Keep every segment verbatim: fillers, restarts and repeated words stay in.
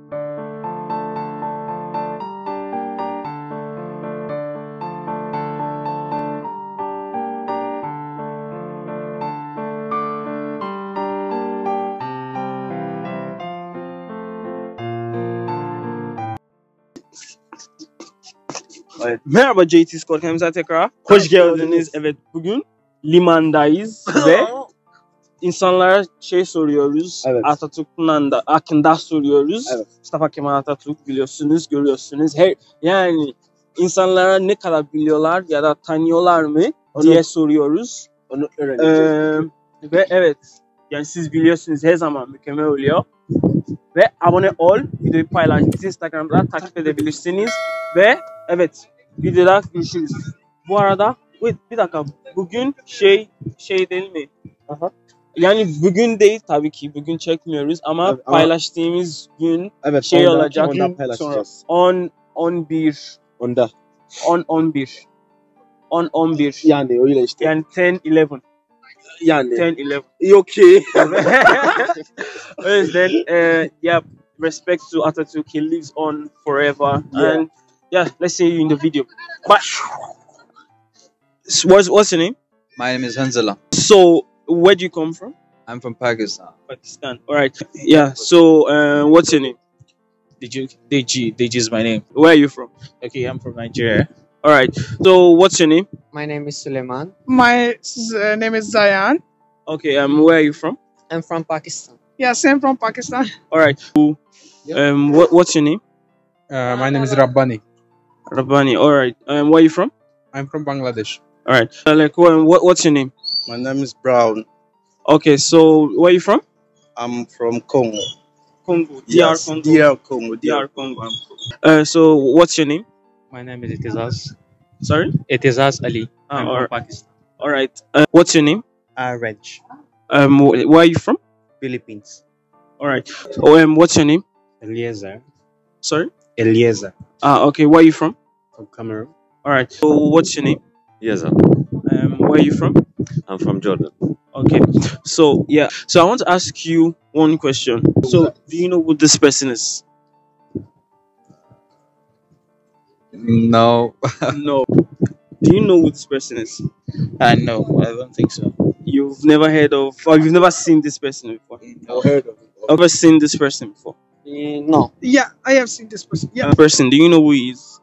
Evet. Merhaba J T Skor, kanalımıza tekrar hoş geldiniz. Evet, bugün limandayız ve insanlara şey soruyoruz, evet. Atatürk'ün hakkında soruyoruz. Evet. Mustafa Kemal Atatürk biliyorsunuz, görüyorsunuz. Her, yani insanlara ne kadar biliyorlar ya da tanıyorlar mı onu, diye soruyoruz. Onu öğreneceğiz. Ee, ve evet, yani siz biliyorsunuz her zaman mükemmel oluyor. Ve abone ol, videoyu paylaş, bizi Instagram'da takip edebilirsiniz ve evet, videoda görüşürüz. Bu arada wait, bir dakika, bugün şey şey değil mi? Aha. Yani bugün değil tabii ki, bugün çekmiyoruz ama evet, paylaştığımız ama, gün evet, şey onda, olacak. Onda paylaşacağız. on on bir. on on bir. on on bir. Yani öyle işte. Yani on on. Yani. on on. Okay. O yüzden uh, yeah, respect to Atatürk, he lives on forever. Yeah. And yeah, let's see you in the video. But what's what's your name? My name is Hanzala. So where do you come from? I'm from Pakistan. Pakistan. All right. Yeah. So uh, what's your name? Deji. Deji. Deji is my name. Where are you from? Okay, I'm from Nigeria. All right. So what's your name? My name is Suleiman. My uh, name is Zayan. Okay. Um. Where are you from? I'm from Pakistan. Yeah, same from Pakistan. All right. So, um. What What's your name? Uh, my name is Rabbani. Rabbani, alright. Um, where are you from? I'm from Bangladesh. Alright. Uh, like, what, what's your name? My name is Brown. Okay, so where are you from? I'm from Congo. Congo. Yes, D R Congo. D R Congo. Uh, so, what's your name? My name is Itizaz. Sorry? Itizaz Ali. Ah, I'm right. from Pakistan. Alright. Uh, what's your name? Uh, Raj. Um, where are you from? Philippines. Alright. Oh, um, what's your name? Eliezer. Sorry? Eliezer. Ah, okay. Where are you from? From Cameroon. All right. So, what's your name? Yes, sir. Um, where are you from? I'm from Jordan. Okay. So, yeah. So, I want to ask you one question. So, do you know who this person is? No. No. Do you know who this person is? I uh, know. I don't think so. You've never heard of, or you've never seen this person before? Never heard of it. Ever seen this person before? No. Yeah, I have seen this person. Yeah. Uh, person, do you know who he is?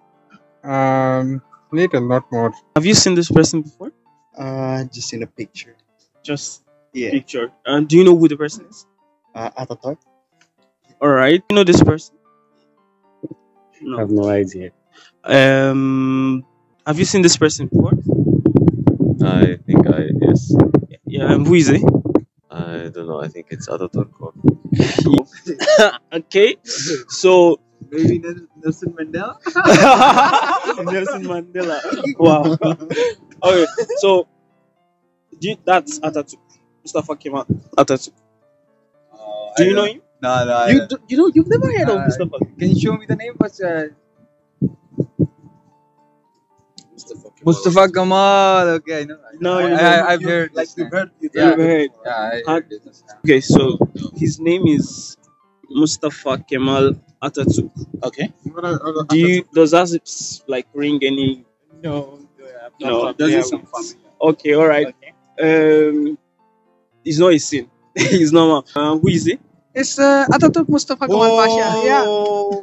Um, little, not more. Have you seen this person before? Uh, just in a picture. Just yeah. Picture. Uh, do you know who the person is? Uh, Atatürk. All right. Do you know this person? No. I have no idea. Um, have you seen this person before? I think I yes. Yeah. yeah. Um, who is he? I don't know. I think it's Atatürk. Or... Okay, so maybe Nelson Mandela. Nelson Mandela. Wow. Okay, so that's Atatürk, Mustafa Kemal Atatürk. Uh, do I you know him? No, no. You do, you know you've never heard uh, of Mustafa. Can you show me the name? But, uh, Mustafa Kemal. Mustafa Kemal. Okay, I know. No, I, I, I've you, heard. Like you've heard. You've yeah, heard. Yeah, I heard. Okay, so his name is Mustafa Kemal Atatürk. Okay. Do you does that like ring any? No. No. Does it sound familiar? Okay. All right. Okay. Um, it's not a sin. It's normal. Uh, who is it? It's uh, Atatürk Mustafa Kemal Pasha. Yeah. All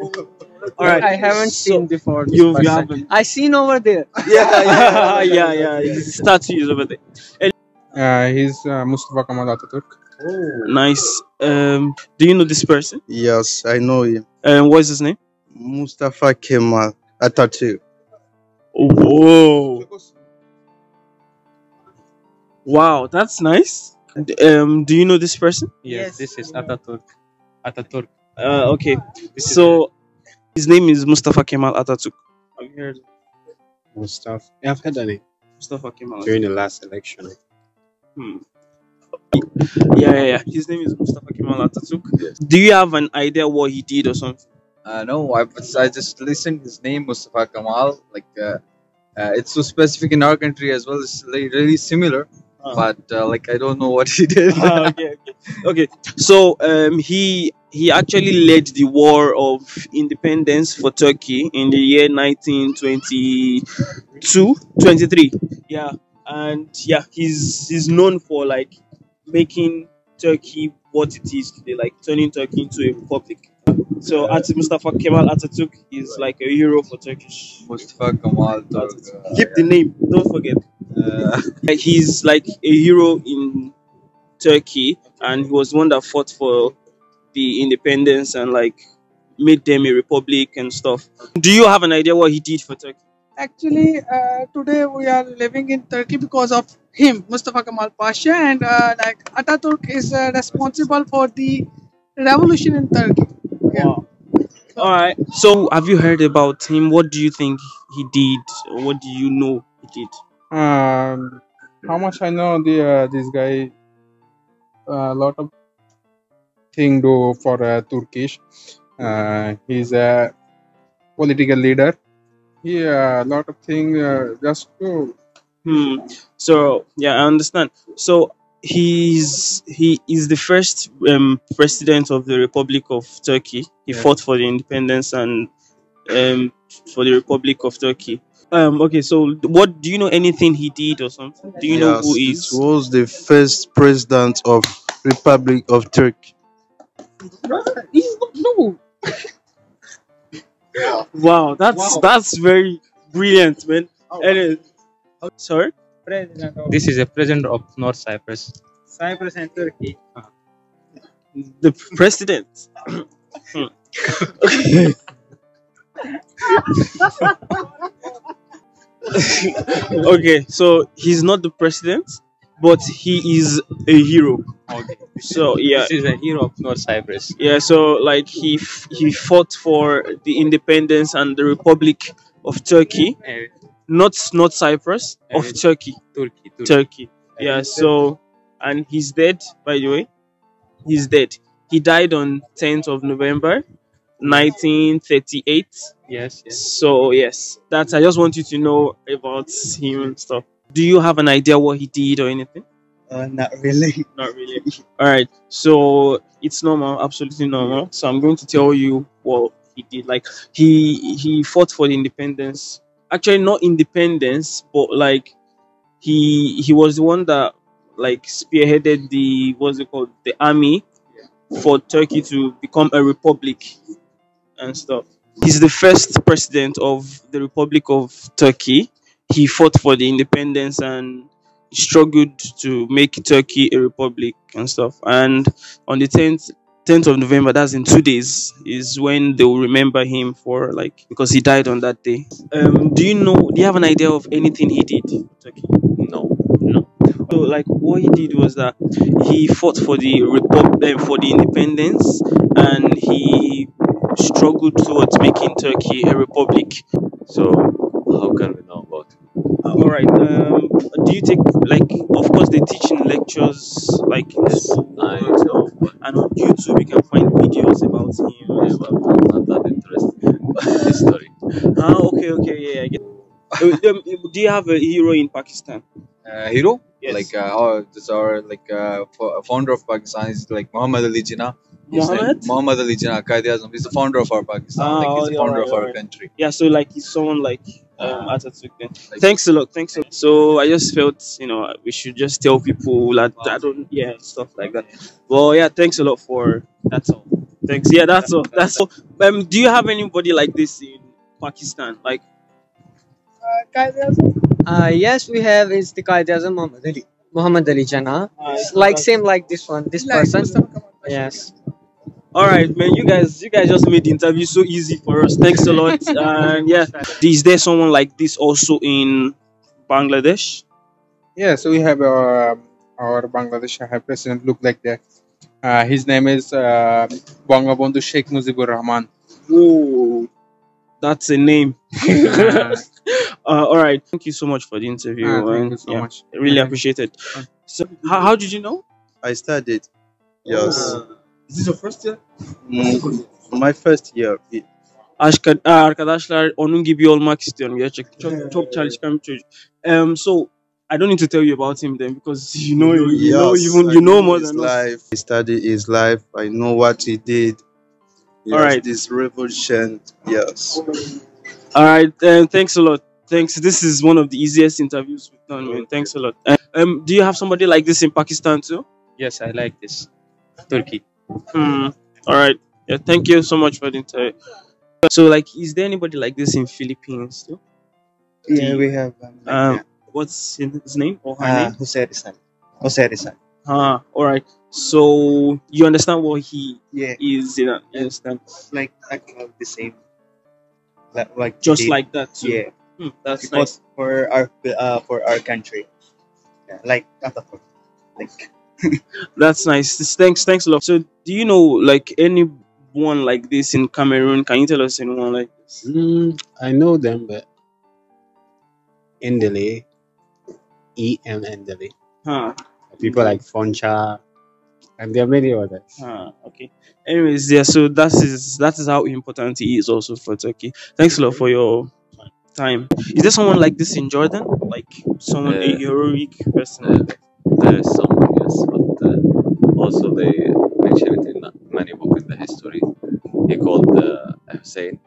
right. I haven't so seen before. You, you haven't. I seen over there. Yeah, yeah, yeah, yeah. yeah. Statues over there. Uh, he's uh, Mustafa Kemal Atatürk. Oh. Nice. Um, do you know this person? Yes, I know him. And um, what is his name? Mustafa Kemal Atatürk. Whoa. Wow, that's nice. Um, do you know this person? Yes, yes. This is Atatürk. Atatürk. Uh, okay. This so. His name is Mustafa Kemal Atatürk. I've heard Mustafa. Yeah, I've heard that name. Mustafa Kemal. During the last election. Hmm. Yeah, yeah, yeah. His name is Mustafa Kemal Atatürk. Yes. Do you have an idea what he did or something? Uh, no, I I just listened his name Mustafa Kemal. Like uh, uh, it's so specific in our country as well. It's really similar, uh-huh. but uh, like I don't know what he did. uh, okay, okay, okay. So um, he he actually led the war of independence for Turkey in the year nineteen twenty-two, twenty-three. Yeah, and yeah, he's he's known for like making Turkey what it is today, like turning Turkey into a republic. So at Mustafa Kemal Atatürk is like a hero for Turkish. Mustafa Kemal Atatürk. Keep the name, don't forget. Uh, he's like a hero in Turkey, and he was one that fought for the independence and like made them a republic and stuff. Do you have an idea what he did for Turkey? Actually, uh, today we are living in Turkey because of him, Mustafa Kemal Pasha, and uh, like Atatürk is uh, responsible for the revolution in Turkey. Yeah. Wow. So, all right. So, have you heard about him? What do you think he did? What do you know he did? Um, how much I know the uh, this guy, a uh, lot of thing do for uh, Turkish. Uh, he's a political leader. He a uh, lot of thing uh, just to. Hmm. So yeah, I understand. So he's he is the first um, president of the Republic of Turkey. He yeah. fought for the independence and um, for the Republic of Turkey. Um. Okay. So, what do you know? Anything he did or something? Do you yes, know who he is? Was the first president of Republic of Turkey. He's not no. Yeah. Wow. That's wow. that's very brilliant, man. Oh. Anyway, sorry. President of this is a president of North Cyprus. Cyprus and Turkey. Uh, the president. Okay, so he's not the president, but he is a hero. Okay. So yeah, this is a hero of North Cyprus. Yeah, so like he f he fought for the independence and the Republic of Turkey. Uh, Not not Cyprus, of Turkey. Turkey, Turkey. Turkey. Yeah, so, and he's dead, by the way. He's dead. He died on tenth of November, nineteen thirty-eight. Yes, yes. So, yes, that's, I just want you to know about him and stuff. Do you have an idea what he did or anything? Uh, not really. Not really. All right, so it's normal, absolutely normal. So I'm going to tell you what he did. Like, he, he fought for the independence. Actually, not independence, but like he he was the one that like spearheaded the what's it called the army yeah. for Turkey to become a republic and stuff. He's the first president of the Republic of Turkey. He fought for the independence and struggled to make Turkey a republic and stuff. And on the tenth. tenth of November, that's in two days, is when they will remember him for, like, because he died on that day. Um, do you know, do you have an idea of anything he did? Turkey? No, no. So, like, what he did was that he fought for the republic, uh, for the independence, and he struggled towards making Turkey a republic. So, how can we know about him? Uh, all right. Um, do you take like? Of course, they teach in lectures like in school and stuff, and on YouTube you can find videos about him. Yeah, but I'm not that interested in his story. Ah, okay, okay, yeah, I get. Uh, do you have a hero in Pakistan? Uh, hero? Yes. Like, uh, oh, this our like uh, founder of Pakistan is like Muhammad Ali Jinnah. Muhammad? Muhammad Ali Jinnah, Quaid-e-Azam. He's the founder of our Pakistan. Ah, like, he's the founder right, of our right. country. Yeah, so like he's someone like. Um, Atatürk. Like, thanks a lot. Thanks a lot. So I just felt, you know, we should just tell people that wow. I don't, yeah, stuff like that. Well, yeah, thanks a lot for. That's all. Thanks. Yeah, that's all. That's all. Um, do you have anybody like this in Pakistan? Like, uh, uh yes, we have. It's the Quaid-e-Azam Muhammad Ali. Muhammad Ali Jinnah. Uh, like same like this one. This like person. Mustafa, yes. Alright, man, you guys you guys just made the interview so easy for us. Thanks a lot. And yeah, is there someone like this also in Bangladesh? Yeah, so we have our, our Bangladesh High President look like that. Uh, his name is uh, Bangabandhu Sheikh Mujibur Rahman. Whoa, that's a name. uh, Alright, thank you so much for the interview. Uh, thank and, you so yeah, much. Really yeah. appreciate it. Uh, so, how, how did you know? I studied. Yes. Uh, Is this your first year? Mm, my first year. Aşka, arkadaşlar onun gibi olmak istiyorum gerçekten. Çok çok çalışkan bir çocuk. Um, so I don't need to tell you about him then, because you know, you, yes, know, even, you know more his than life. I study his life. I know what he did. He All right, this revolution. Yes. All right. Um, thanks a lot. Thanks. This is one of the easiest interviews we've done, man. Thanks a lot. Um, do you have somebody like this in Pakistan too? Yes, I like this. Turkey. Hmm. All right. Yeah. Thank you so much for the interview. So, like, is there anybody like this in Philippines too? Yeah, the, we have. Um, like um what's his name or her uh, name? Jose Rizal. Jose Rizal. Ah, all right. So you understand what he yeah. is, you know? You understand? Like, like the same. Like, like just the, like that. Too. Yeah. Hmm, that's because nice for our uh, for our country. Yeah, like Atatürk. Like. That's nice. This, thanks, thanks a lot. So, do you know like anyone like this in Cameroon? Can you tell us anyone like this? Mm, I know them, but Endele, E M Endele. Huh. People like Foncha, and there are many others. Ah, okay. Anyways, yeah. So that is that is how important he is also for Turkey. Thanks a lot for your time. Is there someone like this in Jordan? Like someone uh, a heroic person? Uh, there is someone, yes, but uh, also they mention it in many books in the history. He called uh, Hussein,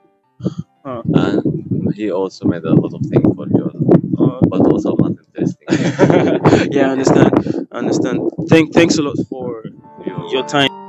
huh. and he also made a lot of things for Jordan, uh, but also not interesting. Yeah, I understand. I understand. Thank, thanks a lot for your time.